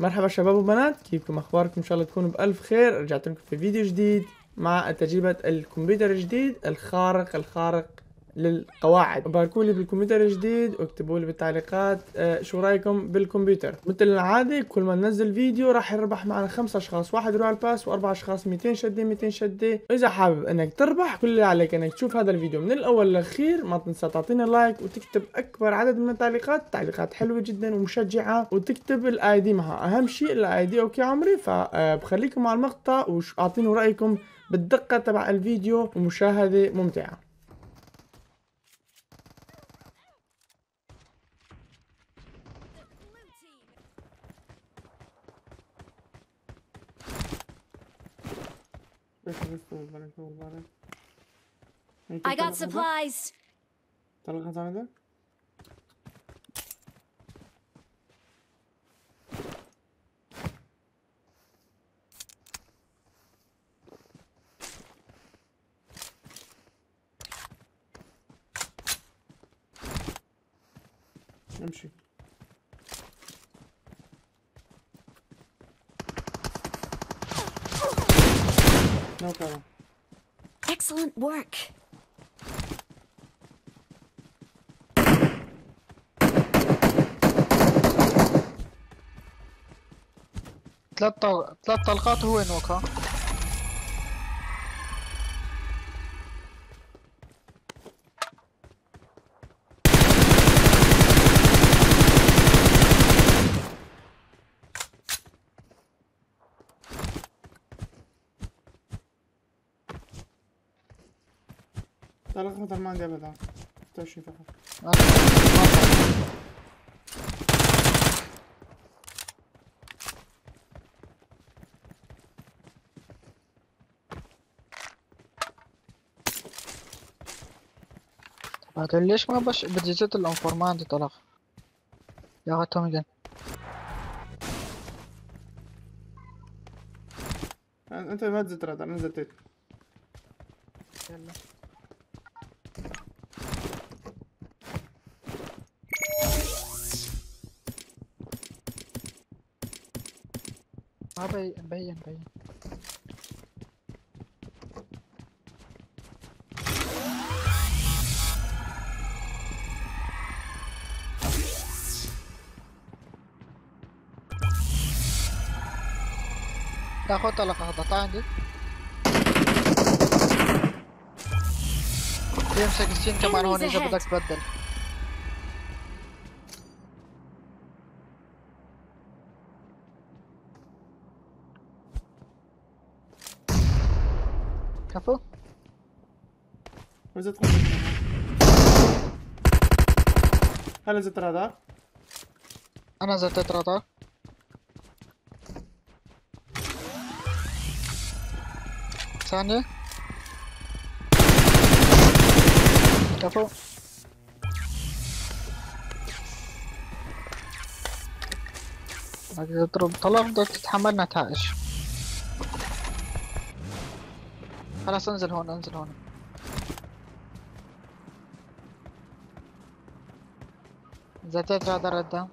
مرحبا شباب وبنات، كيفكم؟ اخباركم؟ ان شاء الله تكونوا بالف خير. رجعت لكم في فيديو جديد مع تجربة الكمبيوتر الجديد الخارق للقواعد. باركوا لي بالكمبيوتر الجديد واكتبوا لي بالتعليقات شو رايكم بالكمبيوتر. مثل العادة كل ما ننزل فيديو راح يربح معنا 5 اشخاص، 1 رويال باس و4 اشخاص 200 شدة. اذا حابب انك تربح كل اللي عليك انك تشوف هذا الفيديو من الاول للاخير. ما تنسى تعطينا لايك وتكتب اكبر عدد من التعليقات، تعليقات حلوة جدا ومشجعة، وتكتب الاي دي معها، اهم شيء الاي دي. اوكي عمري، فبخليكم مع المقطع واعطيني رايكم بالدقة تبع الفيديو ومشاهدة ممتعة. I got supplies. امشي. No problem. Excellent work. ثلاث طلقات هو نوكا. طلق خطر ما عندي ابدا، 26 فقط. طب هذا ليش ما بدي زيت الانفور؟ ما عندي طلق يا اخي. توم جن انت ما تزت رادر، انا زتيت. يلا بين تاخذ طلقة هذا عندي. يمسك السين كمان هون اذا بدك تبدل. كفو وزت هلا زت رادار، انا زتت رادار. ثانية كفو. بدك تضرب طلق بدك تتحمل نتائج. خلاص انزل هون، انزل هون. زتيت رادر قدام.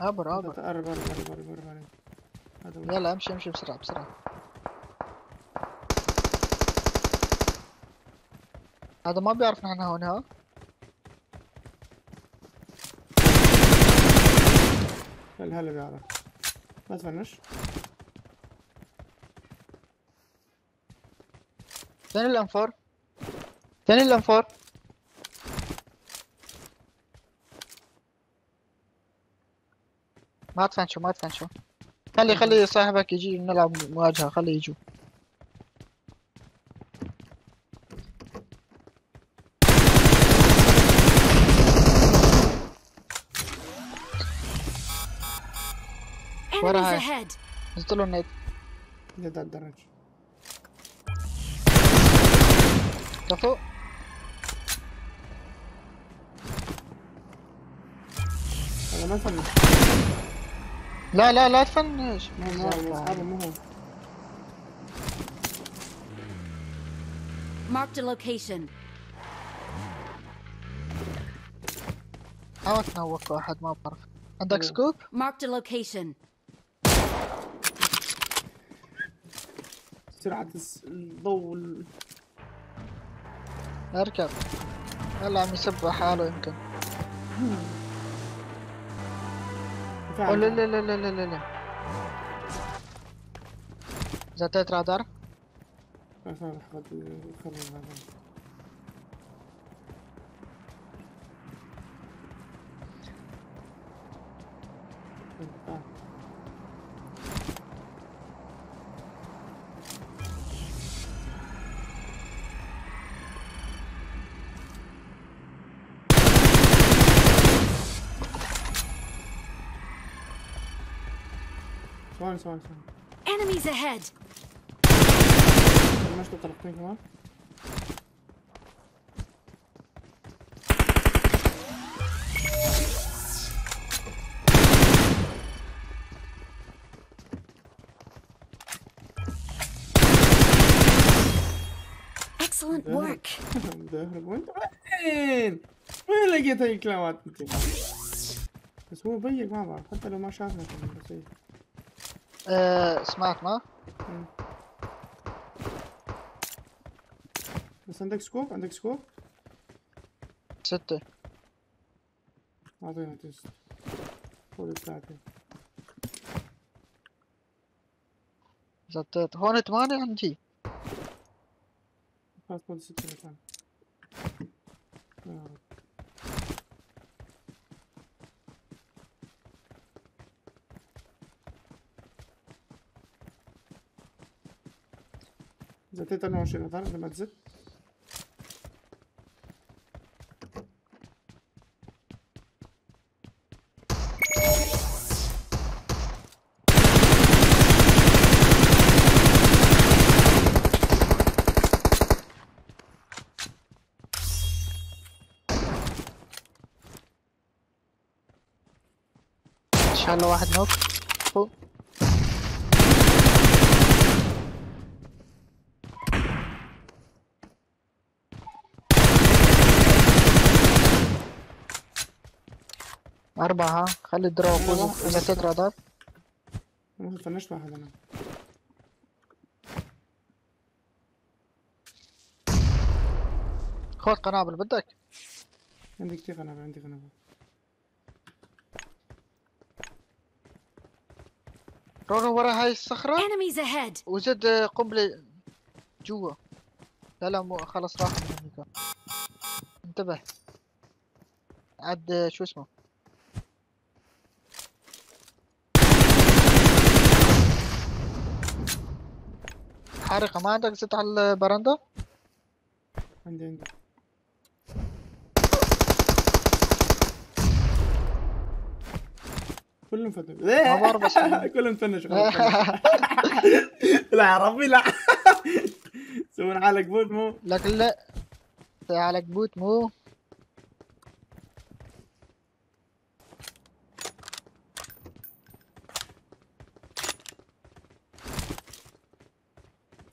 عبر عبر قرب قرب. يلا امشي امشي بسرعة بسرعة. هذا ما بيعرف نحن هون. ها هلا بيعرف، ما تفنش. ثاني الانفور ما تفنشوا. خلي صاحبك يجي نلعب مواجهة، خليه يجوا. ورا هاي نزلت له النيت، نزلت على الدرج لفوق. هذا ما فنش. لا تفنش. هذا مو هو. Marked a location. حاولت انوق واحد ما بعرف. عندك سكوب؟ مارك ذا لوكيشن. سرعة الضوء. اركب. يلا عم يسبح حاله يمكن. لا لا لا لا لا لا. زتت رادار. Sorry. Enemies ahead. مش تطلقني كمان. Excellent work. وين لقيت هاي الكلمات انت؟ بس هو بيك ما بعرف حتى لو ما شافنا بس هيك. سمعت ما؟ بس عندك سكوب؟ ستة أعطينا تيست خذ بتاعتي زتيت هون 8 عندي خلاص خذ 6 مكان يا رب زتيت 24 هذا لما تزت يلا واحد نوك فوق أربعة خلي الدرع وخذه إذا تدرع دار ما فنشت واحد أنا خذ قنابل بدك عندي كتير قنابل رونو ورا هاي الصخرة وزد قنبلة جوا لا لا مو خلص راح من هنيك انتبه عد شو اسمه حارقة ما عندك زت على البرندة؟ عندي كلهم فنش ما بعرف بس كلهم فنش لا يا ربي لا سوون حالك بوت مو لك لا سوي حالك بوت مو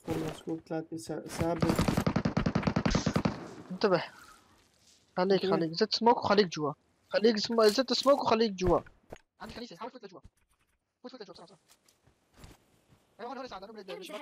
والله سكوب 3 سابق انتبه خليك زت سموك وخليك جوا خليك زت سموك وخليك جوا عندي كنيسة حاول تفوت لجوا بسرعة ايوه هون سعد انا من الشباك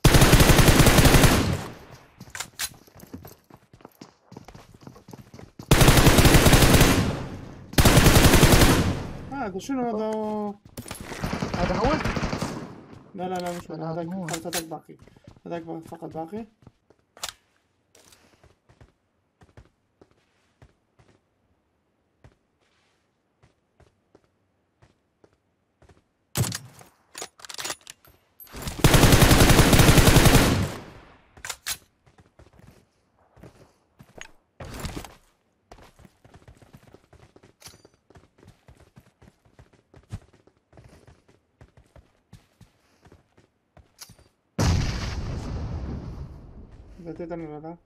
هذا شنو هذا هو لا مش هذاك هذاك باقي هذاك فقط باقي Да ты там же, да?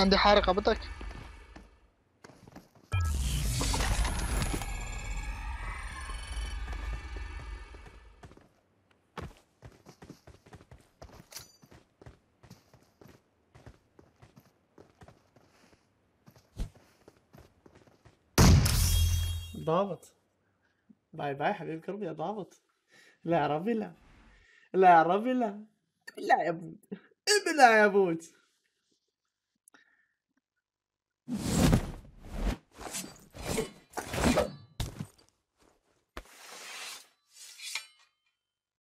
عندي حارقة بدك؟ ضابط باي باي حبيب قلبي يا ضابط. لا يا ربي لا، لا يا ربي لا، لا يا ابوي، ابلع يا ابوي.